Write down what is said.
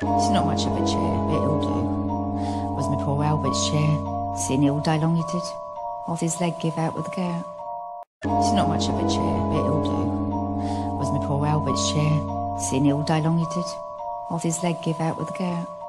She's not much of a chair, bit ill bloke. Was my poor Albert's chair, sitting here all day long, he did. Off his leg give out with the gout. She's not much of a chair, bit ill bloke. Was my poor Albert's chair, sitting here all day long, he did. Off his leg give out with the gout.